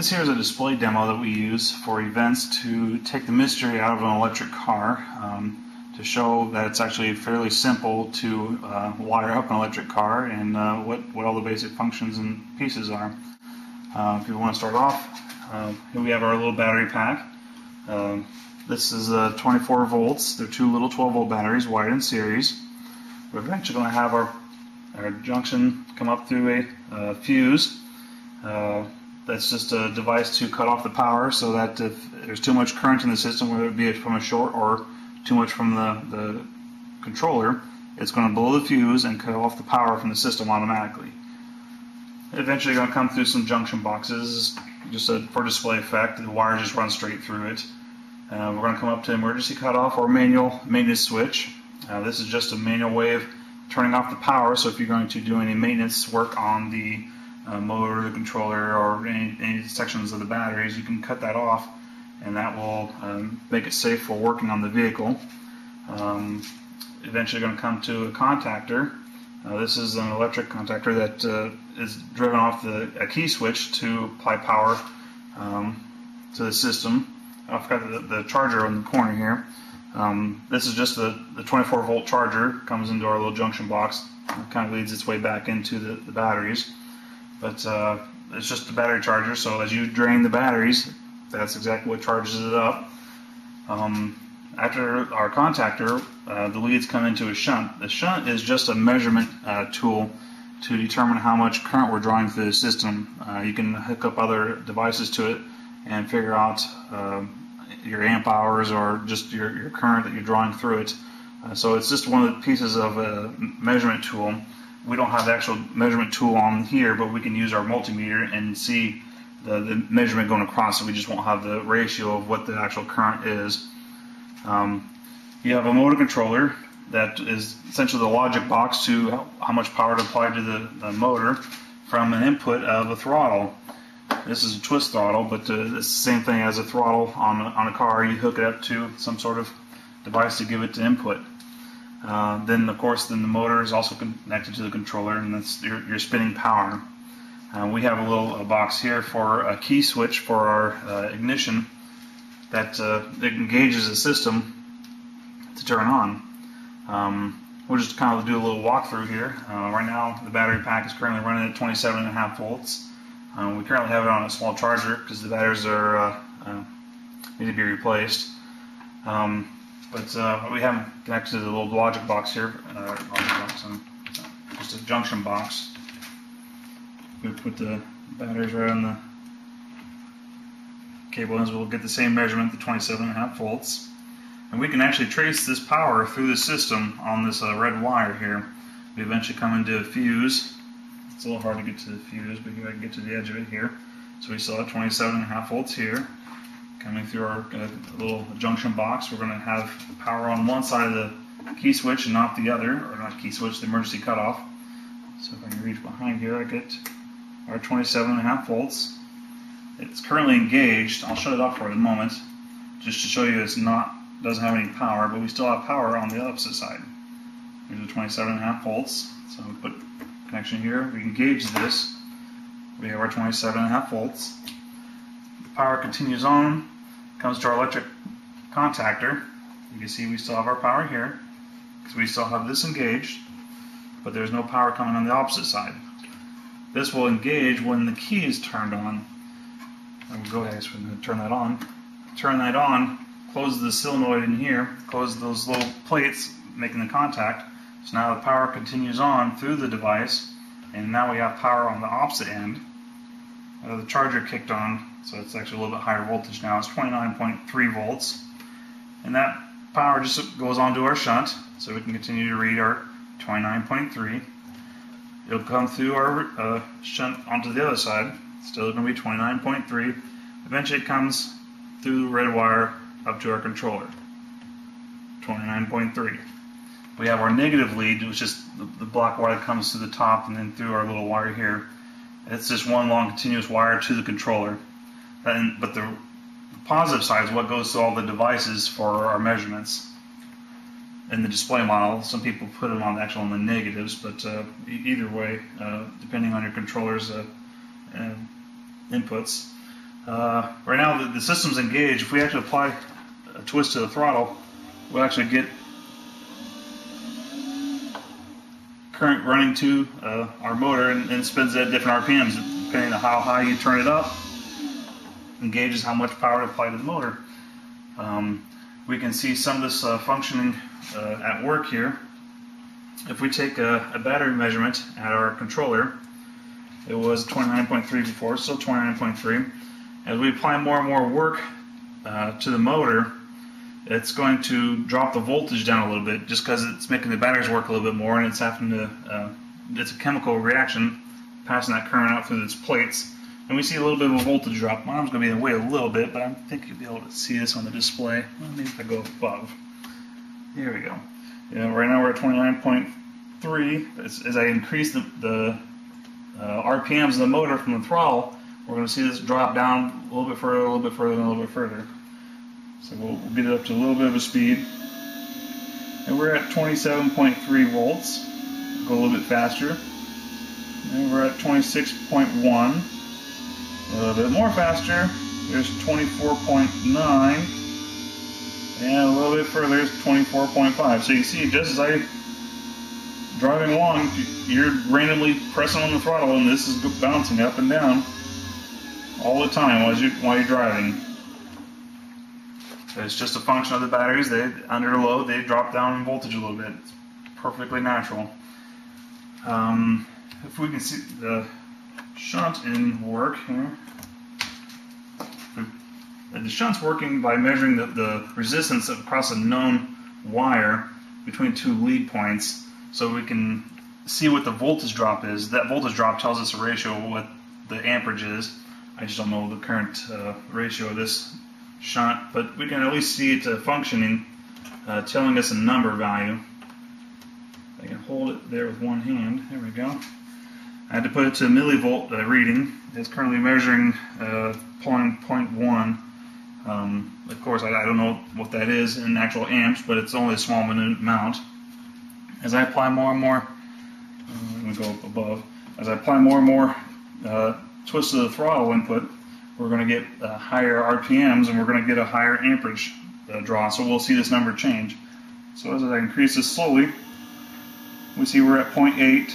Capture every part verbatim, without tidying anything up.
This here is a display demo that we use for events to take the mystery out of an electric car, um, to show that it's actually fairly simple to uh, wire up an electric car and uh, what, what all the basic functions and pieces are. Uh, if you want to start off, uh, here we have our little battery pack. Um, this is uh, twenty-four volts. They're two little twelve volt batteries wired in series. We're eventually going to have our, our junction come up through a uh, fuse. Uh, that's just a device to cut off the power so that if there's too much current in the system, whether it be from a short or too much from the, the controller, it's going to blow the fuse and cut off the power from the system automatically. Eventually going to come through some junction boxes just a, for display effect, and the wire just runs straight through it. Uh, we're going to come up to emergency cutoff or manual maintenance switch. Uh, this is just a manual way of turning off the power, so if you're going to do any maintenance work on the uh, motor, the controller, or any, any sections of the batteries, you can cut that off, and that will um, make it safe for working on the vehicle. Um, eventually going to come to a contactor. Uh, this is an electric contactor that uh, is driven off the, a key switch to apply power um, to the system. I forgot the, the charger in the corner here. Um, this is just the, the twenty-four volt charger, comes into our little junction box, and kind of leads its way back into the, the batteries. But uh, it's just the battery charger, so as you drain the batteries, that's exactly what charges it up. Um, After our contactor, uh, the leads come into a shunt. The shunt is just a measurement uh, tool to determine how much current we're drawing through the system. Uh, you can hook up other devices to it and figure out uh, your amp hours or just your, your current that you're drawing through it. Uh, so it's just one of the pieces of a measurement tool. We don't have the actual measurement tool on here, but we can use our multimeter and see the, the measurement going across, so we just won't have the ratio of what the actual current is. Um, you have a motor controller that is essentially the logic box to how much power to apply to the, the motor from an input of a throttle. This is a twist throttle, but uh, it's the same thing as a throttle on a, on a car. You hook it up to some sort of device to give it the input. Uh, then, of course, then the motor is also connected to the controller, and that's your, your spinning power. Uh, we have a little a box here for a key switch for our uh, ignition. That uh, it engages the system to turn on. Um, we'll just kind of do a little walkthrough here. Uh, right now, the battery pack is currently running at twenty-seven and a half volts. Um, we currently have it on a small charger because the batteries are uh, uh, need to be replaced. Um, but uh, we haven't connected to the little logic box here, uh, box on, just a junction box. We put the batteries right on the cable ends, will get the same measurement, the twenty-seven and a half volts, and we can actually trace this power through the system on this uh, red wire here. We eventually come into a fuse. It's a little hard to get to the fuse, but here I can get to the edge of it here. So we saw twenty-seven and a half volts here coming through our uh, little junction box. We're going to have power on one side of the key switch and not the other, or not key switch, the emergency cutoff. So if I can reach behind here, I get our twenty-seven and a half volts. It's currently engaged. I'll shut it off for a moment just to show you it's not doesn't have any power, but we still have power on the opposite side. There's the twenty-seven and a half volts. So we put connection here. We engage this. We have our twenty-seven and a half volts. The power continues on, comes to our electric contactor. You can see we still have our power here because we still have this engaged, but there's no power coming on the opposite side. This will engage when the key is turned on. I'll go ahead and turn that on. Turn that on, close the solenoid in here, close those little plates making the contact. So now the power continues on through the device, and now we have power on the opposite end. Uh, the charger kicked on, so it's actually a little bit higher voltage now. It's twenty-nine point three volts. And that power just goes on to our shunt, so we can continue to read our twenty-nine point three. It'll come through our uh, shunt onto the other side. Still going to be twenty-nine point three. Eventually it comes through the red wire up to our controller. twenty-nine point three. We have our negative lead, which is the black wire that comes to the top and then through our little wire here. It's just one long continuous wire to the controller. And, but the, the positive side is what goes to all the devices for our measurements. In the display model, some people put it on the actual on the negatives, but uh, either way, uh, depending on your controllers, uh, and inputs, Uh, right now the, the system's engaged. If we actually apply a twist to the throttle, we'll actually get current running to uh, our motor, and, and spins at different R P Ms depending on how high you turn it up. Engages how much power to apply to the motor. Um, we can see some of this uh, functioning uh, at work here. If we take a, a battery measurement at our controller, it was twenty-nine point three before, still twenty-nine point three. As we apply more and more work uh, to the motor, it's going to drop the voltage down a little bit, just because it's making the batteries work a little bit more, and it's having to, uh, it's a chemical reaction, passing that current out through its plates. And we see a little bit of a voltage drop. My arm's going to be away a little bit, but I think you'll be able to see this on the display. Well, maybe if I go above. Here we go. Yeah, right now we're at twenty-nine point three. As, as I increase the, the uh, R P Ms of the motor from the throttle, we're going to see this drop down a little bit further, a little bit further, and a little bit further. So we'll, we'll get it up to a little bit of a speed. And we're at twenty-seven point three volts. Go a little bit faster. And we're at twenty-six point one. A little bit more faster, there's twenty-four point nine, and a little bit further, there's twenty-four point five. So you see, just as I'm driving along, you're randomly pressing on the throttle, and this is bouncing up and down all the time while you're, while you're driving. So it's just a function of the batteries. They, under load, they drop down in voltage a little bit. It's perfectly natural. Um, if we can see the shunt in work here. The shunt's working by measuring the, the resistance across a known wire between two lead points, so we can see what the voltage drop is. That voltage drop tells us a ratio of what the amperage is. I just don't know the current uh, ratio of this shunt, but we can at least see it uh, functioning, uh, telling us a number value. I can hold it there with one hand. There we go. I had to put it to a millivolt uh, reading. It's currently measuring uh, zero point one. Um, of course, I, I don't know what that is in actual amps, but it's only a small amount. As I apply more and more, I'm going to go above. As I apply more and more uh, twist to the throttle input, we're going to get uh, higher R P Ms, and we're going to get a higher amperage uh, draw. So we'll see this number change. So as I increase this slowly, we see we're at zero point eight.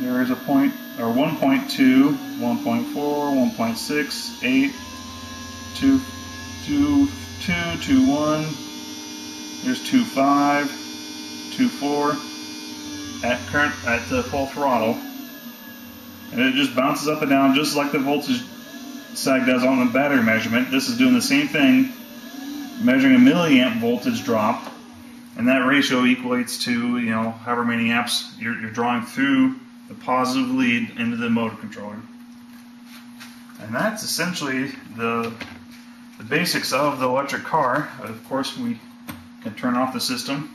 There is a point, or one point two, one point four, one point six, eight, two, two, two, two, one. There's two point five, two point four at current at the full throttle, and it just bounces up and down just like the voltage sag does on the battery measurement. This is doing the same thing, measuring a milliamp voltage drop, and that ratio equates to, you know, however many amps you're, you're drawing through the positive lead into the motor controller. And that's essentially the, the basics of the electric car. Of course, we can turn off the system.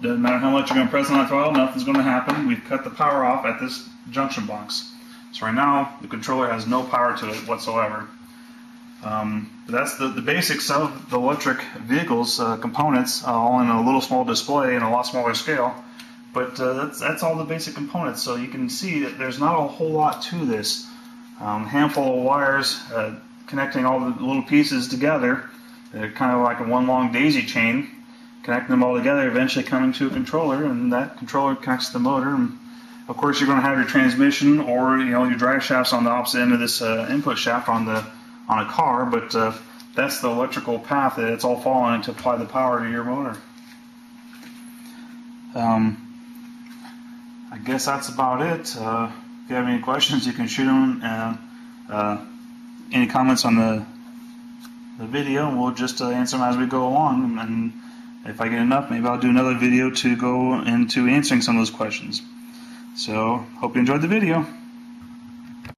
Doesn't matter how much you're going to press on that throttle, nothing's going to happen. We've cut the power off at this junction box. So right now, the controller has no power to it whatsoever. Um, but that's the, the basics of the electric vehicle's uh, components, uh, all in a little small display and a lot smaller scale. But uh, that's, that's all the basic components, so you can see that there's not a whole lot to this. Um, handful of wires uh, connecting all the little pieces together. They're kind of like a one long daisy chain, connecting them all together, eventually coming to a controller, and that controller connects to the motor. And of course, you're going to have your transmission, or, you know, your drive shafts on the opposite end of this uh, input shaft on the on a car, but uh, that's the electrical path that it's all following to apply the power to your motor. Um, I guess that's about it. Uh, if you have any questions, you can shoot them. And, uh, any comments on the, the video, we'll just uh, answer them as we go along. And if I get enough, maybe I'll do another video to go into answering some of those questions. So, hope you enjoyed the video.